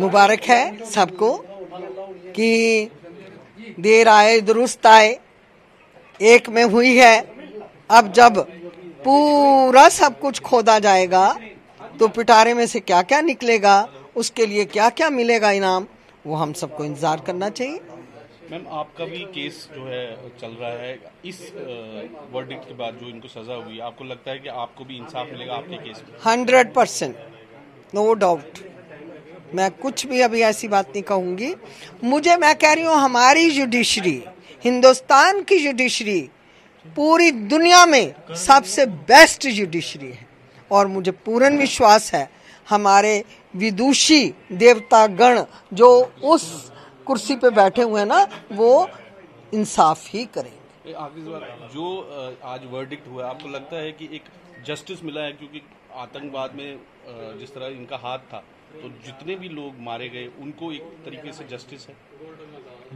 मुबारक है सबको कि देर आए दुरुस्त आए, एक में हुई है। अब जब पूरा सब कुछ खोदा जाएगा तो पिटारे में से क्या क्या निकलेगा, उसके लिए क्या क्या मिलेगा इनाम, वो हम सबको इंतजार करना चाहिए। मैम, आपका भी केस जो है चल रहा है, इस वर्डिक्ट के बाद जो इनको सजा हुई, आपको लगता है कि आपको भी इंसाफ मिलेगा आपके केस में? 100% नो डाउट। मैं कुछ भी अभी ऐसी बात नहीं कहूँगी। मैं कह रही हूँ हमारी जुडिशरी, हिंदुस्तान की जुडिशरी पूरी दुनिया में सबसे बेस्ट जुडिशरी है और मुझे पूर्ण विश्वास है हमारे विदुषी देवतागण जो उस कुर्सी पे बैठे हुए हैं ना, वो इंसाफ ही करेंगे। जो आज वर्डिक्ट हुआ, आपको लगता है कि एक जस्टिस मिला है? क्योंकि आतंकवाद में जिस तरह इनका हाथ था तो जितने भी लोग मारे गए उनको एक तरीके से जस्टिस है।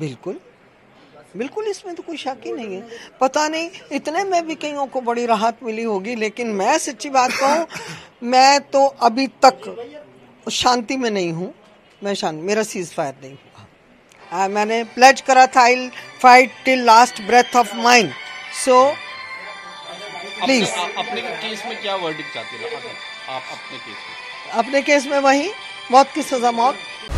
बिल्कुल बिल्कुल, इसमें तो कोई शक ही नहीं है। पता नहीं इतने में भी कईयों को बड़ी राहत मिली होगी, लेकिन मैं सच्ची बात कहूँ, मैं तो अभी तक शांति में नहीं हूँ। मैं शांति, मेरा सीज फायर नहीं हुआ। मैंने प्लेज करा था I fight till last breath of mine, so please. अपने केस में क्या वर्डिक्ट चाहते हैं आप? अपने केस में वही मौत की सजा, मौत।